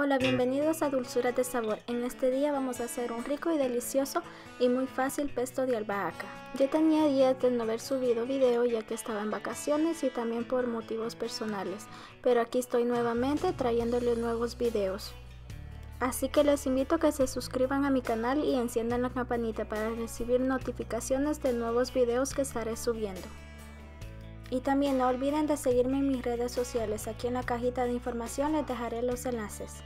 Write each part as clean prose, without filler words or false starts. Hola, bienvenidos a Dulzuras de Sabor. En este día vamos a hacer un rico y delicioso y muy fácil pesto de albahaca. Yo tenía días de no haber subido video ya que estaba en vacaciones y también por motivos personales, pero aquí estoy nuevamente trayéndoles nuevos videos. Así que les invito a que se suscriban a mi canal y enciendan la campanita para recibir notificaciones de nuevos videos que estaré subiendo. Y también no olviden de seguirme en mis redes sociales, aquí en la cajita de información les dejaré los enlaces.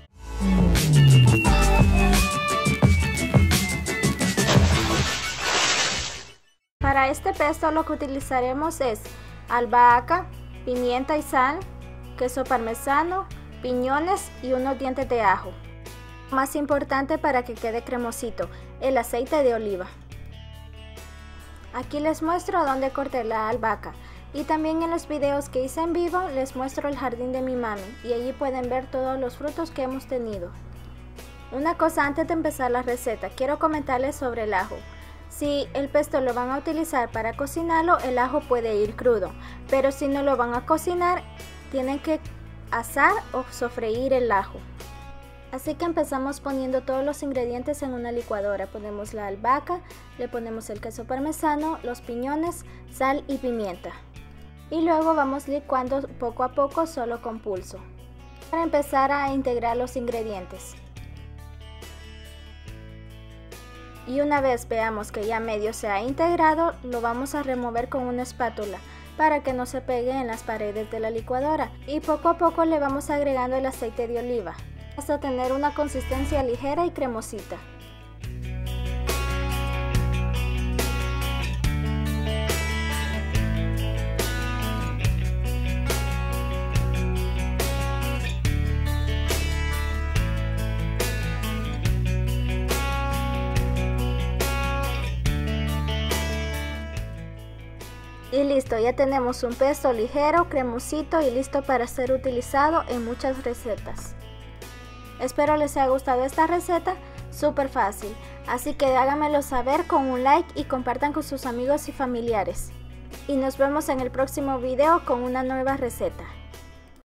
Para este pesto lo que utilizaremos es albahaca, pimienta y sal, queso parmesano, piñones y unos dientes de ajo. Más importante para que quede cremosito, el aceite de oliva. Aquí les muestro dónde corté la albahaca. Y también en los videos que hice en vivo les muestro el jardín de mi mami y allí pueden ver todos los frutos que hemos tenido. Una cosa antes de empezar la receta, quiero comentarles sobre el ajo. Si el pesto lo van a utilizar para cocinarlo, el ajo puede ir crudo, pero si no lo van a cocinar, tienen que asar o sofreír el ajo. Así que empezamos poniendo todos los ingredientes en una licuadora. Ponemos la albahaca, le ponemos el queso parmesano, los piñones, sal y pimienta. Y luego vamos licuando poco a poco, solo con pulso, para empezar a integrar los ingredientes. Y una vez veamos que ya medio se ha integrado, lo vamos a remover con una espátula para que no se pegue en las paredes de la licuadora. Y poco a poco le vamos agregando el aceite de oliva hasta tener una consistencia ligera y cremosita. Y listo, ya tenemos un pesto ligero, cremosito y listo para ser utilizado en muchas recetas. Espero les haya gustado esta receta, súper fácil, así que háganmelo saber con un like y compartan con sus amigos y familiares. Y nos vemos en el próximo video con una nueva receta.